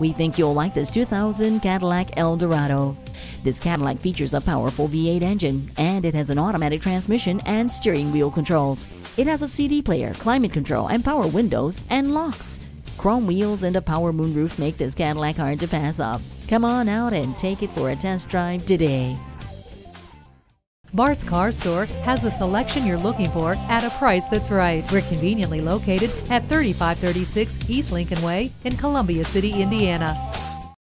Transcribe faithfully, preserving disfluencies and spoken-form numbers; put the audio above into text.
We think you'll like this two thousand Cadillac Eldorado. This Cadillac features a powerful V eight engine, and it has an automatic transmission and steering wheel controls. It has a C D player, climate control, and power windows and locks. Chrome wheels and a power moonroof make this Cadillac hard to pass up. Come on out and take it for a test drive today. Bart's Car Store has the selection you're looking for at a price that's right. We're conveniently located at thirty-five thirty-six East Lincoln Way in Columbia City, Indiana.